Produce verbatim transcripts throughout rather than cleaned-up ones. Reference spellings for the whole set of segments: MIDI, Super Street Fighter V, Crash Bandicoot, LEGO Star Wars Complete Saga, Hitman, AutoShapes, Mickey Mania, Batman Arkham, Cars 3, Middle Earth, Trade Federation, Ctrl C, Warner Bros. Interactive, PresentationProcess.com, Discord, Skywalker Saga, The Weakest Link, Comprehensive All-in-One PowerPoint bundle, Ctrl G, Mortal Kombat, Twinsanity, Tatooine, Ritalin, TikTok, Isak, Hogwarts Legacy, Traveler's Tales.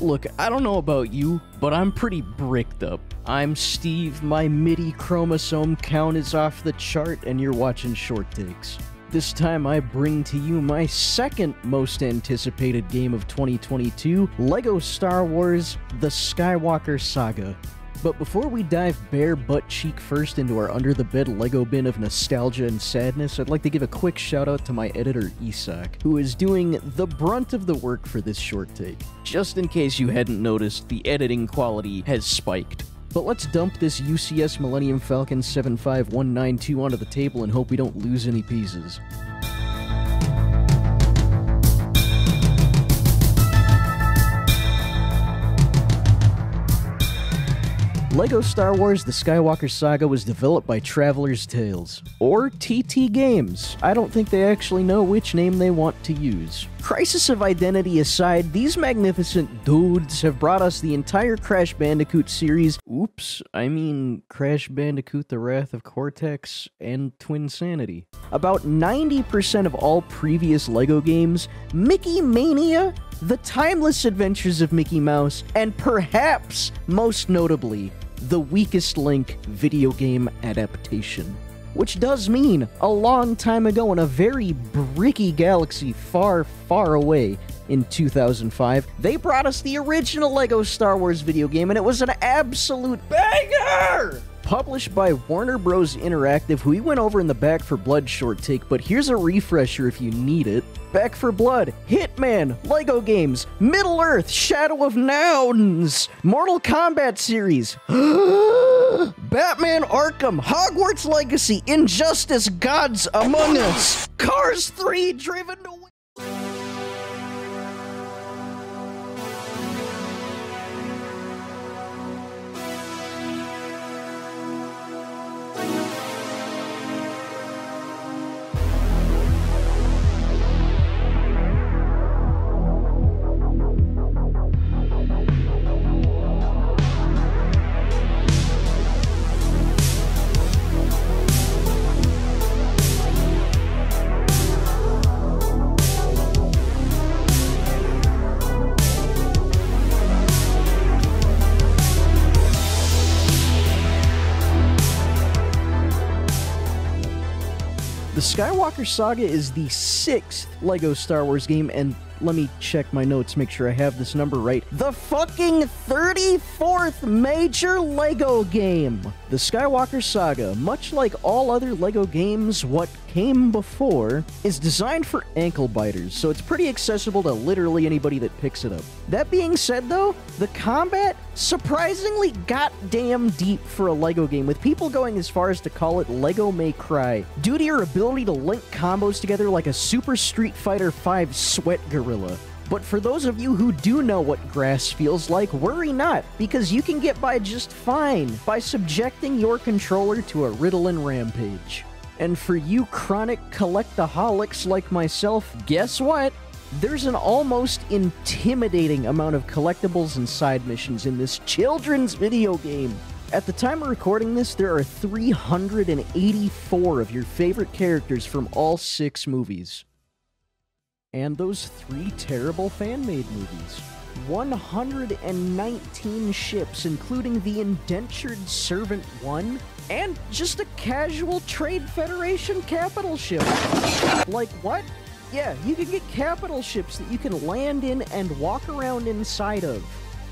Look, I don't know about you, but I'm pretty bricked up. I'm Steve, my MIDI chromosome count is off the chart, and you're watching Short Takes. This time I bring to you my second most anticipated game of twenty twenty-two, LEGO Star Wars: The Skywalker Saga. But before we dive bare butt-cheek first into our under-the-bed LEGO bin of nostalgia and sadness, I'd like to give a quick shout-out to my editor, Isak, who is doing the brunt of the work for this short take. Just in case you hadn't noticed, the editing quality has spiked. But let's dump this U C S Millennium Falcon seven five one nine two onto the table and hope we don't lose any pieces. LEGO Star Wars: The Skywalker Saga was developed by Traveler's Tales, or T T Games. I don't think they actually know which name they want to use. Crisis of identity aside, these magnificent dudes have brought us the entire Crash Bandicoot series. Oops, I mean Crash Bandicoot: The Wrath of Cortex and Twinsanity. About ninety percent of all previous LEGO games, Mickey Mania, The Timeless Adventures of Mickey Mouse, and perhaps most notably, The Weakest Link video game adaptation. Which does mean, a long time ago in a very bricky galaxy far, far away, in two thousand five, they brought us the original LEGO Star Wars video game, and it was an absolute banger! Published by Warner Bros. Interactive, who we went over in the Back for Blood short take, but here's a refresher if you need it. Back for Blood, Hitman, LEGO Games, Middle Earth, Shadow of Nouns, Mortal Kombat series, Batman Arkham, Hogwarts Legacy, Injustice: Gods Among Us, Cars three, Driven to Win. The Skywalker Saga is the sixth LEGO Star Wars game, and let me check my notes, make sure I have this number right. The fucking thirty-fourth major LEGO game! The Skywalker Saga, much like all other LEGO games, what came before, is designed for ankle biters, so it's pretty accessible to literally anybody that picks it up. That being said though, the combat surprisingly goddamn deep for a LEGO game, with people going as far as to call it LEGO May Cry, due to your ability to link combos together like a Super Street Fighter V sweat gorilla. But for those of you who do know what grass feels like, worry not, because you can get by just fine by subjecting your controller to a Ritalin rampage. And for you chronic collectaholics like myself, guess what? There's an almost intimidating amount of collectibles and side missions in this children's video game. At the time of recording this, there are three hundred eighty-four of your favorite characters from all six movies. And those three terrible fan-made movies. one hundred nineteen ships, including the Indentured Servant one, and just a casual Trade Federation capital ship. Like, what? Yeah, you can get capital ships that you can land in and walk around inside of.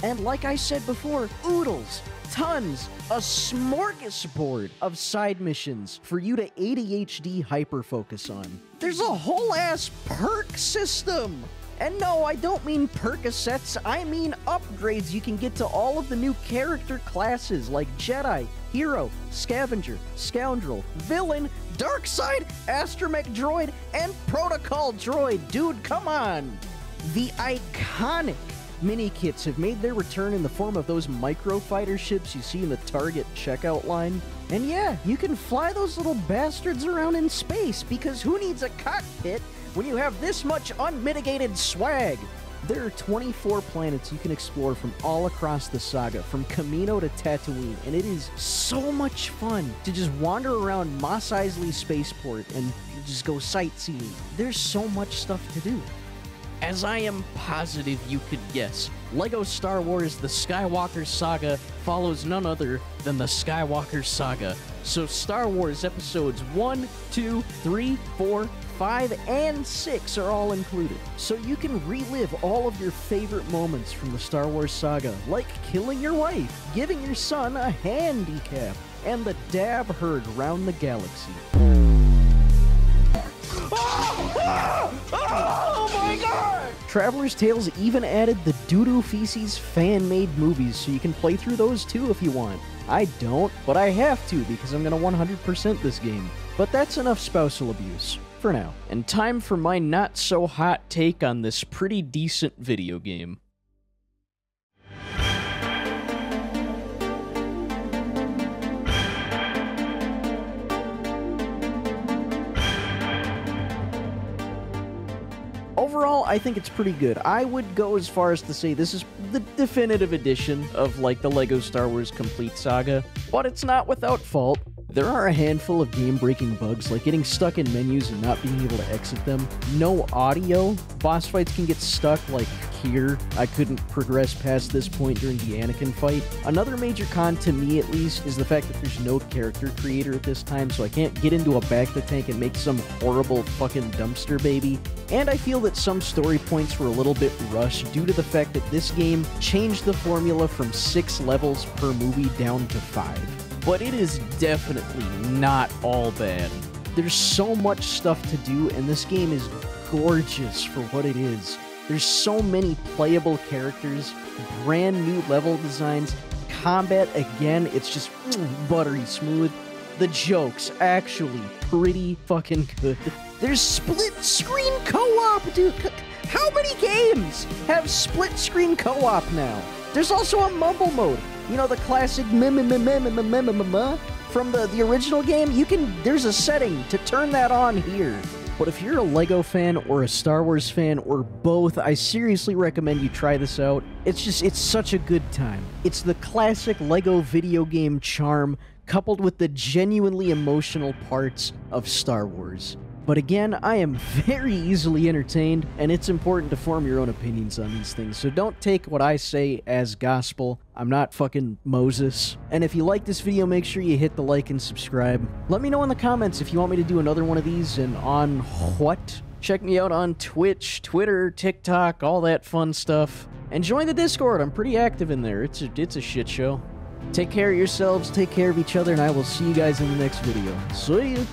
And like I said before, oodles, tons, a smorgasbord of side missions for you to A D H D hyper-focus on. There's a whole ass perk system! And no, I don't mean perkasets, I mean upgrades you can get to all of the new character classes like Jedi, Hero, Scavenger, Scoundrel, Villain, Darkseid, Astromech Droid, and Protocol Droid, dude, come on! The iconic mini kits have made their return in the form of those micro fighter ships you see in the Target checkout line. And yeah, you can fly those little bastards around in space, because who needs a cockpit when you have this much unmitigated swag? There are twenty-four planets you can explore from all across the saga, from Kamino to Tatooine, and it is so much fun to just wander around Mos Eisley spaceport and just go sightseeing. There's so much stuff to do. As I am positive you could guess, LEGO Star Wars The Skywalker Saga follows none other than the Skywalker Saga. So Star Wars episodes one, two, three, four, five, and six are all included. So you can relive all of your favorite moments from the Star Wars Saga, like killing your wife, giving your son a handicap, and the dab heard round the galaxy. Oh! Ah! Oh my god! Traveler's Tales even added the Doodoo Feces fan-made movies, so you can play through those too if you want. I don't, but I have to because I'm gonna one hundred percent this game. But that's enough spousal abuse, for now. And time for my not-so-hot take on this pretty decent video game. Overall, I think it's pretty good. I would go as far as to say this is the definitive edition of, like, the LEGO Star Wars Complete Saga, but it's not without fault. There are a handful of game-breaking bugs, like getting stuck in menus and not being able to exit them, no audio, boss fights can get stuck, like here, I couldn't progress past this point during the Anakin fight. Another major con, to me at least, is the fact that there's no character creator at this time, so I can't get into a bacta tank and make some horrible fucking dumpster baby. And I feel that some story points were a little bit rushed due to the fact that this game changed the formula from six levels per movie down to five. But it is definitely not all bad. There's so much stuff to do, and this game is gorgeous for what it is. There's so many playable characters, brand new level designs, combat again, it's just buttery smooth. The joke's actually pretty fucking good. There's split-screen co-op, dude! How many games have split-screen co-op now? There's also a mumble mode. You know, the classic mmm from the, the original game? You can, there's a setting to turn that on here. But if you're a LEGO fan or a Star Wars fan or both, I seriously recommend you try this out. It's just, it's such a good time. It's the classic LEGO video game charm coupled with the genuinely emotional parts of Star Wars. But again, I am very easily entertained, and it's important to form your own opinions on these things, so don't take what I say as gospel. I'm not fucking Moses. And if you like this video, make sure you hit the like and subscribe. Let me know in the comments if you want me to do another one of these, and on what? Check me out on Twitch, Twitter, TikTok, all that fun stuff. And join the Discord, I'm pretty active in there, it's a, it's a shit show. Take care of yourselves, take care of each other, and I will see you guys in the next video. See ya!